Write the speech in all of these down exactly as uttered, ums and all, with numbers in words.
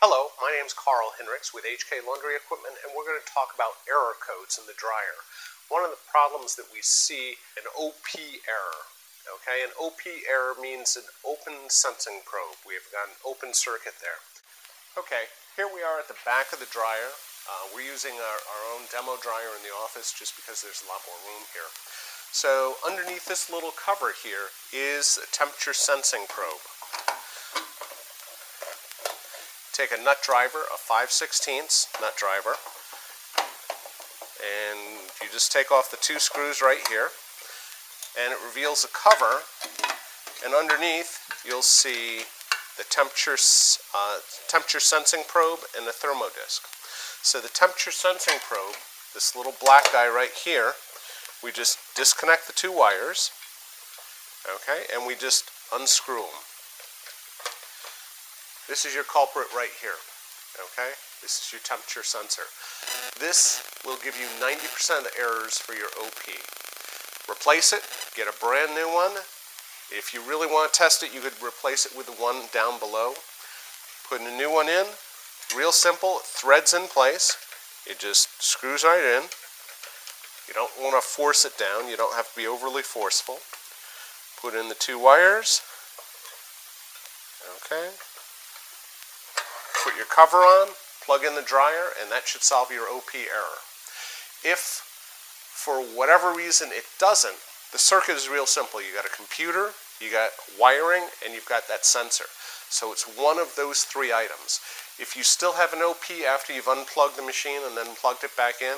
Hello, my name is Carl Hinrichs with H K Laundry Equipment, and we're going to talk about error codes in the dryer. One of the problems that we see, an O P error. Okay, an O P error means an open sensing probe. We have got an open circuit there. Okay, here we are at the back of the dryer. Uh, we're using our, our own demo dryer in the office just because there's a lot more room here. So underneath this little cover here is a temperature sensing probe. Take a nut driver, a five sixteenths nut driver, and you just take off the two screws right here, and it reveals a cover, and underneath you'll see the temperature, uh, temperature sensing probe and the thermodisc. So the temperature sensing probe, this little black guy right here, we just disconnect the two wires, okay, and we just unscrew them. This is your culprit right here, okay? This is your temperature sensor. This will give you ninety percent of the errors for your O P. Replace it, get a brand new one. If you really want to test it, you could replace it with the one down below. Putting a new one in, real simple, it threads in place. It just screws right in. You don't want to force it down. You don't have to be overly forceful. Put in the two wires, okay? Put your cover on, plug in the dryer, and that should solve your O P error. If for whatever reason it doesn't, the circuit is real simple. You got a computer, you got wiring, and you've got that sensor. So it's one of those three items. If you still have an O P after you've unplugged the machine and then plugged it back in,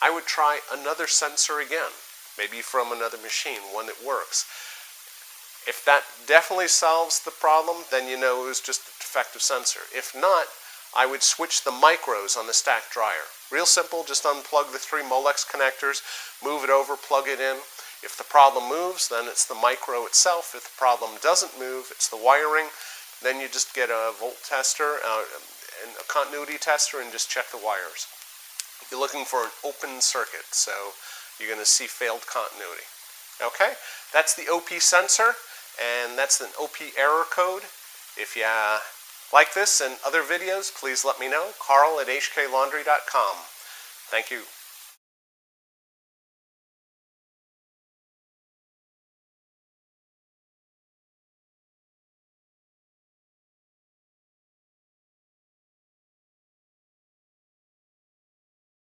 I would try another sensor again, maybe from another machine, one that works. If that definitely solves the problem, then you know it was just a defective sensor. If not, I would switch the micros on the stack dryer. Real simple, just unplug the three Molex connectors, move it over, plug it in. If the problem moves, then it's the micro itself. If the problem doesn't move, it's the wiring. Then you just get a volt tester uh, and a continuity tester and just check the wires. You're looking for an open circuit, so you're going to see failed continuity. Okay, that's the O P sensor. And that's an O P error code. If you uh, like this and other videos, please let me know. Carl at H K Laundry dot com. Thank you.